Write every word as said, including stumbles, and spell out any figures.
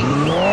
No!